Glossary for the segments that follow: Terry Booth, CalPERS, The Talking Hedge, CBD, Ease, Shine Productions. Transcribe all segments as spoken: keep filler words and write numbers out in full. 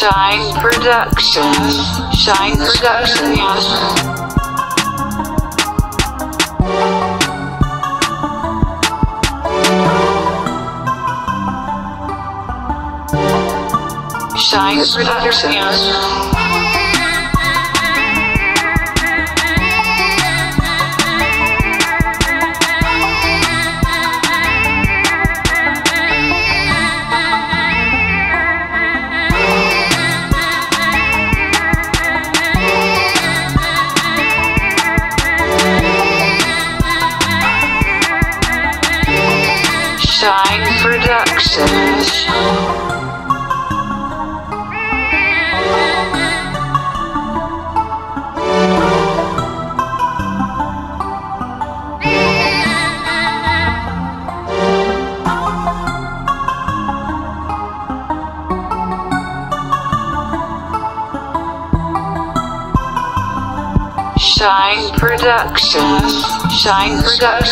Shine Productions, Shine Productions. Shine Productions. Shine Productions. Shine Productions, Shine Productions. Shine Productions. Shine Productions. Shine Productions, Shine Productions.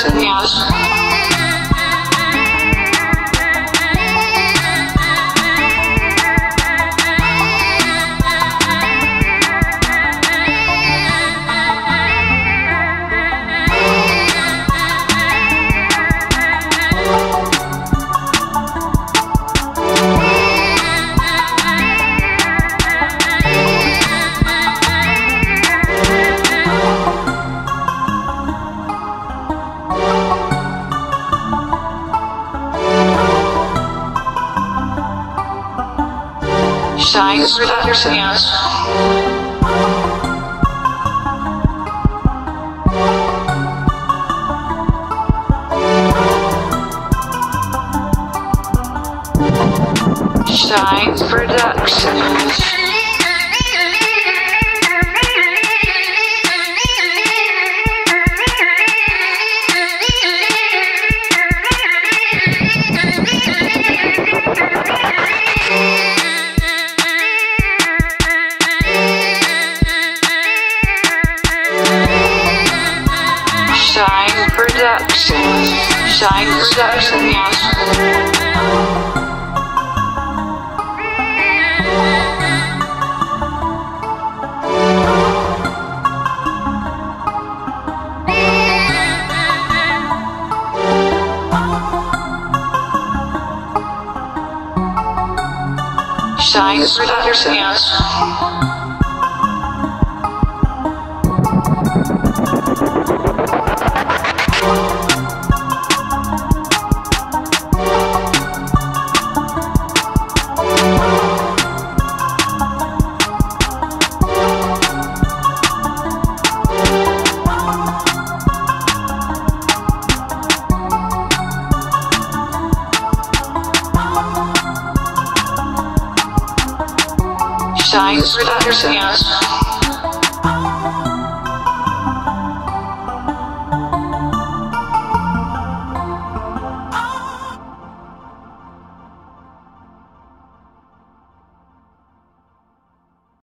Shine Productions. Shine Productions.